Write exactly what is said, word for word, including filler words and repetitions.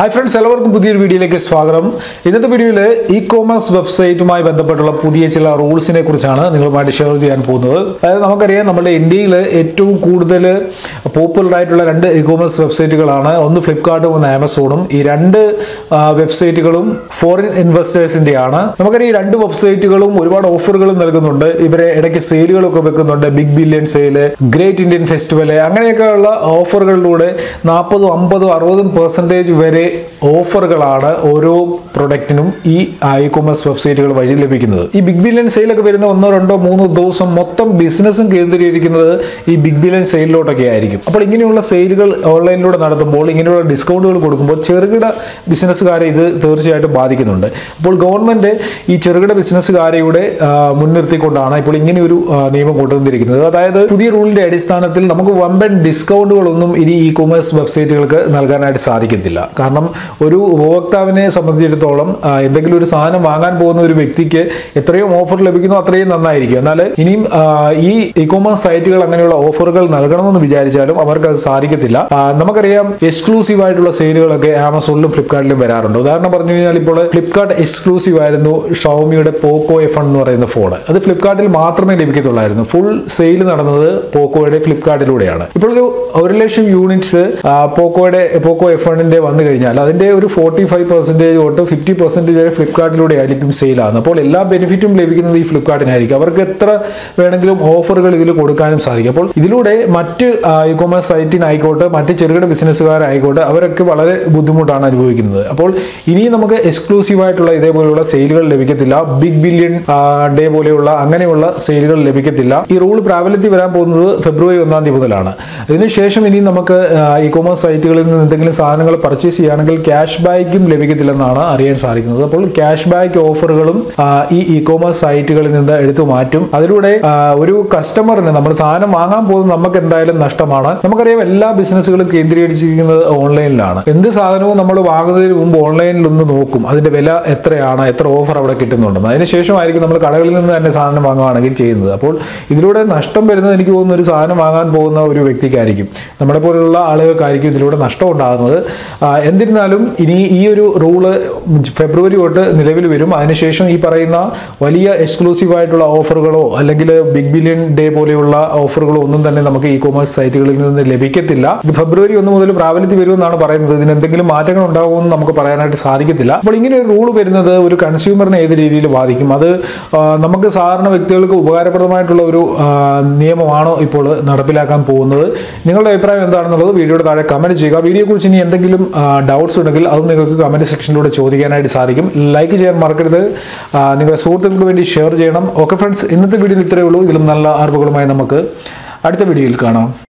Hi friends, എല്ലാവർക്കും പുതിയൊരു വീഡിയോയിലേക്ക് സ്വാഗതം. ഇന്നത്തെ വീഡിയോയിൽ ഇ-കോമേഴ്സ് വെബ്സൈറ്റുമായി ബന്ധപ്പെട്ടുള്ള പുതിയ ചില റൂൾസിനെ കുറിച്ചാണ് നിങ്ങളുമായിട്ട് ഷെയർ ചെയ്യാൻ പോകുന്നത്. അതായത് നമുക്കറിയാം നമ്മുടെ ഇന്ത്യയിൽ ഏറ്റവും കൂടുതൽ പോപ്പുലർ ആയിട്ടുള്ള രണ്ട് ഇ-കോമേഴ്സ് വെബ്സൈറ്റുകളാണ്. ഒന്ന് ഫ്ലിപ്കാർട്ടും ഒന്ന് ആമസോണും. ഈ രണ്ട് വെബ്സൈറ്റുകളും ഫോറിൻ ഇൻവെസ്റ്റേഴ്സിന്റെയാണ്. നമുക്കറിയാം ഈ രണ്ട് വെബ്സൈറ്റുകളും ഒരുപാട് ഓഫറുകൾ നൽകുന്നുണ്ട്. ഇവരെ ഇടയ്ക്ക് സെയിലുകളൊക്കെ വെക്കുന്നുണ്ട്. Big billion sale, great Indian festival, അങ്ങനെയൊക്കെയുള്ള ഓഫറുകളിലൂടെ നാൽപ്പത് അമ്പത് അറുപത് ശതമാനം വരെ ഓഫറുകളാണ് ഓരോ പ്രൊഡക്റ്റിനും ഈ ഇ-കോമേഴ്സ് വെബ്സൈറ്റുകൾ വഴി ലഭിക്കുന്നത്. ഈ ബിഗ് ബില്യൺ സെയിലൊക്കെ വരുന്ന ഒന്നോ രണ്ടോ മൂന്നോ ദിവസം മൊത്തം ബിസിനസ്സും കേന്ദ്രീകരിക്കുന്നത് ഈ ബിഗ് ബില്യൺ സെയിലിലോട്ടൊക്കെ ആയിരിക്കും. അപ്പോൾ ഇങ്ങനെയുള്ള സെയിലുകൾ ഓൺലൈനിലൂടെ നടത്തുമ്പോൾ, ഇങ്ങനെയുള്ള ഡിസ്കൗണ്ടുകൾ കൊടുക്കുമ്പോൾ ചെറുകിട ബിസിനസ്സുകാരെ ഇത് തീർച്ചയായിട്ടും ബാധിക്കുന്നുണ്ട്. അപ്പോൾ ഗവൺമെൻറ് ഈ ചെറുകിട ബിസിനസ്സുകാരെയുടെ മുൻനിർത്തിക്കൊണ്ടാണ് ഇപ്പോൾ ഇങ്ങനെയൊരു നിയമം കൊണ്ടുവന്നിരിക്കുന്നത്. അതായത് പുതിയ റൂളിൻ്റെ അടിസ്ഥാനത്തിൽ നമുക്ക് വമ്പൻ ഡിസ്കൗണ്ടുകളൊന്നും ഇനി ഇ-കോമേഴ്സ് വെബ്സൈറ്റുകൾക്ക് നൽകാനായിട്ട് സാധിക്കത്തില്ല. കാരണം ഒരു ഉപഭോക്താവിനെ സംബന്ധിച്ചിടത്തോളം എന്തെങ്കിലും ഒരു സാധനം വാങ്ങാൻ പോകുന്ന ഒരു വ്യക്തിക്ക് എത്രയും ഓഫർ ലഭിക്കുന്നു അത്രയും നന്നായിരിക്കും. എന്നാൽ ഇനിയും ഈ ഇ-കോമേഴ്സ് സൈറ്റുകൾ അങ്ങനെയുള്ള ഓഫറുകൾ നൽകണമെന്ന് വിചാരിച്ചാലും അവർക്ക് അത് സാധിക്കത്തില്ല. നമുക്കറിയാം എക്സ്ക്ലൂസീവ് ആയിട്ടുള്ള സെയിലുകളൊക്കെ ആമസോണിലും ഫ്ലിപ്കാർട്ടിലും വരാറുണ്ട്. ഉദാഹരണം പറഞ്ഞു കഴിഞ്ഞാൽ ഇപ്പോൾ ഫ്ലിപ്കാർട്ട് എക്സ്ക്ലൂസീവ് ആയിരുന്നു ഷവോമിയുടെ പോക്കോ എഫ് എന്ന് പറയുന്ന ഫോൺ. അത് ഫ്ലിപ്കാർട്ടിൽ മാത്രമേ ലഭിക്കത്തുള്ളായിരുന്നു. ഫുൾ സെയിൽ നടന്നത് പോക്കോയുടെ ഫ്ലിപ്കാർട്ടിലൂടെയാണ്. ഇപ്പോൾ ഒരു ഒരു ലക്ഷം യൂണിറ്റ്സ് പോക്കോയുടെ പോക്കോ എഫ് വണ്ണിന്റെ വന്നു കഴിഞ്ഞാൽ അതിൻ്റെ ഒരു ഫോർട്ടി ഫൈവ് പെർസെൻറ്റേജ് തൊട്ട് ഫിഫ്റ്റി പെർസെൻറ്റേജ് വരെ ഫ്ലിപ്കാർട്ടിലൂടെ ആയിരിക്കും സെയിലാകുന്നത്. അപ്പോൾ എല്ലാ ബെനിഫിറ്റും ലഭിക്കുന്നത് ഈ ഫ്ലിപ്കാർട്ടിനായിരിക്കും. അവർക്ക് എത്ര വേണമെങ്കിലും ഓഫറുകൾ ഇതിൽ കൊടുക്കാനും സാധിക്കും. അപ്പോൾ ഇതിലൂടെ മറ്റ് ഇ-കോമേഴ്സ് സൈറ്റിനായിക്കോട്ടെ മറ്റ് ചെറുകിട ബിസിനസ്സുകാരായിക്കോട്ടെ അവരൊക്കെ വളരെ ബുദ്ധിമുട്ടാണ് അനുഭവിക്കുന്നത്. അപ്പോൾ ഇനിയും നമുക്ക് എക്സ്ക്ലൂസീവായിട്ടുള്ള ഇതേപോലെയുള്ള സെയിലുകൾ ലഭിക്കത്തില്ല. ബിഗ് ബില്യൺ ഡേ പോലെയുള്ള അങ്ങനെയുള്ള സെയിലുകൾ ലഭിക്കത്തില്ല. ഈ റൂൾ പ്രാബല്യത്തിൽ വരാൻ പോകുന്നത് ഫെബ്രുവരി ഒന്നാം തീയതി മുതലാണ്. അതിനുശേഷം ഇനി നമുക്ക് ഇ-കോമേഴ്സ് സൈറ്റുകളിൽ നിന്ന് എന്തെങ്കിലും സാധനങ്ങൾ പർച്ചേസ് ചെയ്യുകയാണെങ്കിൽ ക്യാഷ് ബാക്കും ലഭിക്കത്തില്ലെന്നാണ് അറിയാൻ സാധിക്കുന്നത്. അപ്പോൾ ക്യാഷ് ബാക്ക് ഓഫറുകളും ഈ ഇ-കോമേഴ്സ് സൈറ്റുകളിൽ നിന്ന് എടുത്തു മാറ്റും. അതിലൂടെ ഒരു കസ്റ്റമറിന് നമ്മൾ സാധനം വാങ്ങാൻ പോകുന്നത് നമുക്ക് എന്തായാലും നഷ്ടമാണ്. നമുക്കറിയാം എല്ലാ ബിസിനസ്സുകളും കേന്ദ്രീകരിച്ചിരിക്കുന്നത് ഓൺലൈനിലാണ്. എന്ത് സാധനവും നമ്മൾ വാങ്ങുന്നതിന് മുമ്പ് ഓൺലൈനിൽ ഒന്ന് നോക്കും അതിന്റെ വില എത്രയാണ്, എത്ര ഓഫർ അവിടെ കിട്ടുന്നുണ്ടെന്ന്. അതിനുശേഷമായിരിക്കും നമ്മൾ കടകളിൽ നിന്ന് തന്നെ സാധനം വാങ്ങുകയാണെങ്കിൽ ചെയ്യുന്നത്. അപ്പോൾ ഇതിലൂടെ നഷ്ടം വരുന്നത് എനിക്ക് തോന്നുന്ന ഒരു സാധനം വാങ്ങാൻ പോകുന്ന ഒരു വ്യക്തിക്കായിരിക്കും, നമ്മളെ പോലെയുള്ള ആളുകൾക്കായിരിക്കും ഇതിലൂടെ നഷ്ടം ഉണ്ടാകുന്നത്. എന്തിരുന്ന ും ഇനി ഈ ഒരു റൂള് ഫെബ്രുവരി തൊട്ട് നിലവിൽ വരും. അതിനുശേഷം ഈ പറയുന്ന വലിയ എക്സ്ക്ലൂസീവ് ആയിട്ടുള്ള ഓഫറുകളോ അല്ലെങ്കിൽ ബിഗ് ബില്യൺ ഡേ പോലെയുള്ള ഓഫറുകളോ ഒന്നും തന്നെ നമുക്ക് ഇ-കോമേഴ്സ് സൈറ്റുകളിൽ നിന്ന് ലഭിക്കത്തില്ല. ഇത് ഫെബ്രുവരി ഒന്ന് മുതൽ പ്രാബല്യത്തിൽ വരുമെന്നാണ് പറയുന്നത്. ഇതിന് എന്തെങ്കിലും മാറ്റങ്ങൾ ഉണ്ടാകുമെന്ന് നമുക്ക് പറയാനായിട്ട് സാധിക്കത്തില്ല. അപ്പോൾ ഇങ്ങനെ ഒരു റൂൾ വരുന്നത് ഒരു കൺസ്യൂമറിനെ ഏത് രീതിയിൽ ബാധിക്കും, അത് നമുക്ക് സാധാരണ വ്യക്തികൾക്ക് ഉപകാരപ്രദമായിട്ടുള്ള ഒരു നിയമമാണോ ഇപ്പോൾ നടപ്പിലാക്കാൻ പോകുന്നത്? നിങ്ങളുടെ അഭിപ്രായം എന്താണെന്നുള്ളത് വീഡിയോയുടെ താഴെ കമന്റ് ചെയ്യുക. വീഡിയോയെക്കുറിച്ച് ഇനി എന്തെങ്കിലും ഡൗട്ട് ഉണ്ടെങ്കിൽ അത് നിങ്ങൾക്ക് കമന്റ് സെക്ഷനിലൂടെ ചോദിക്കാനായിട്ട് സാധിക്കും. ലൈക്ക് ചെയ്യാൻ മറക്കരുത്. നിങ്ങളുടെ സുഹൃത്തുക്കൾക്ക് വേണ്ടി ഷെയർ ചെയ്യണം. ഓക്കെ ഫ്രണ്ട്സ്, ഇന്നത്തെ വീഡിയോയിൽ ഇത്രയേ ഉള്ളൂ. ഇതിലും നല്ല അറിവുകളുമായി നമുക്ക് അടുത്ത വീഡിയോയിൽ കാണാം.